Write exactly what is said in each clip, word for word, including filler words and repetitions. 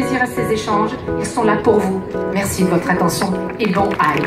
plaisir à ces échanges. Ils sont là pour vous. Merci de votre attention et bon all.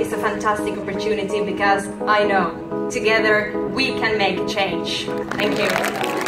It's a fantastic opportunity because I know together we can make change. Thank you.